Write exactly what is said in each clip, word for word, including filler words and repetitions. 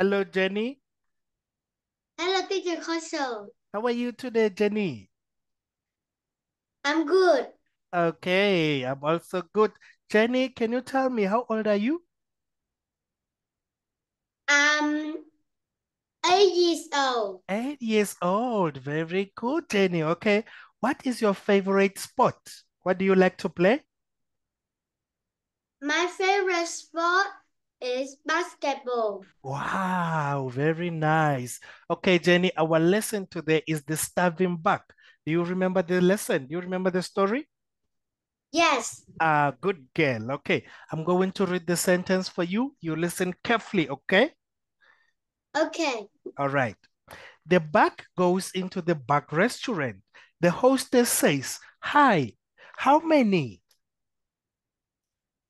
Hello, Jenny. Hello, teacher Koso. How are you today, Jenny? I'm good. Okay, I'm also good. Jenny, can you tell me how old are you? I'm eight years old. Eight years old. Very good, Jenny. Okay. What is your favorite sport? What do you like to play? My favorite sport is basketball. Wow, very nice. Okay, Jenny, our lesson today is the starving bug. Do you remember the lesson? Do you remember the story? Yes. Ah, good girl. Okay, I'm going to read the sentence for you. You listen carefully, okay? Okay. All right. The bug goes into the bug restaurant. The hostess says, "Hi, how many?"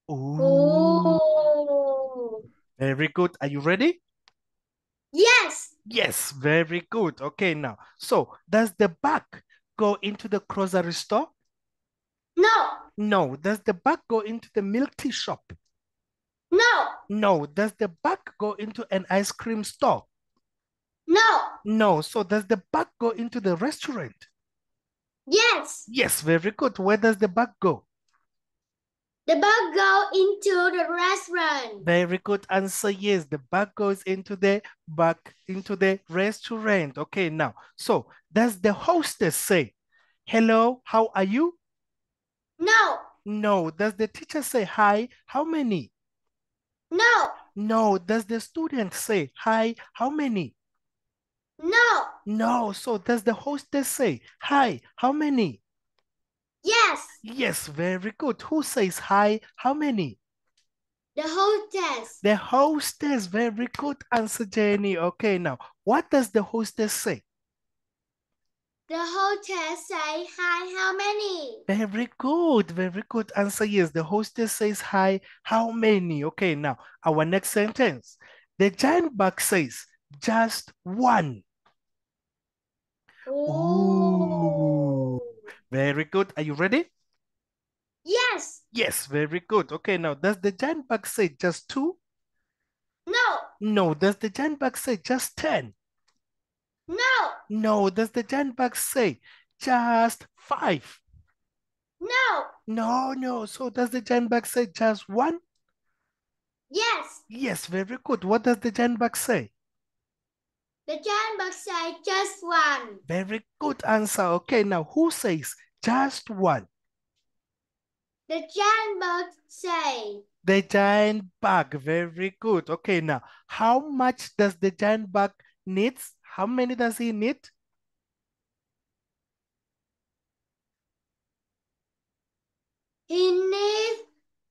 Ooh. Very good. Are you ready? Yes. Yes, very good. Okay, now. So, does the bug go into the grocery store? No. No. Does the bug go into the milk tea shop? No. No. Does the bug go into an ice cream store? No. No. So does the bug go into the restaurant? Yes. Yes, very good. Where does the bug go? The bug goes into the restaurant. Very good answer. Yes, the bug goes into the bug into the restaurant. Okay, now. So does the hostess say, "Hello, how are you?" No. No. Does the teacher say, "Hi, how many?" No. No. Does the student say, "Hi, how many?" No. No. So does the hostess say, "Hi, how many?" Yes. Yes, very good. Who says, "Hi, how many?" The hostess. The hostess. Very good answer, Jenny. Okay, now, what does the hostess say? The hostess say, "Hi, how many?" Very good, very good answer. Yes, the hostess says, "Hi, how many?" Okay, now, our next sentence. The giant bug says, "Just one." Ooh. Ooh. Very good. Are you ready? Yes. Yes, very good. Okay, now, does the giant bug say just two? No. No. Does the giant bug say just ten? No. No. Does the giant bug say just five? No. No, no. So does the giant bug say just one? Yes. Yes, very good. What does the giant bug say? The giant bug says just one. Very good answer. Okay, now who says just one? The giant bug says. The giant bug. Very good. Okay, now how much does the giant bug need? How many does he need? He needs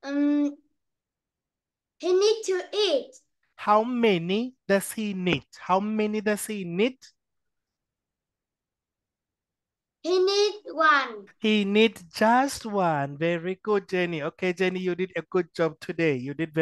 um he needs to eat. How many does he need? How many does he need? He needs one. He needs just one. Very good, Jenny. Okay, Jenny, you did a good job today. You did very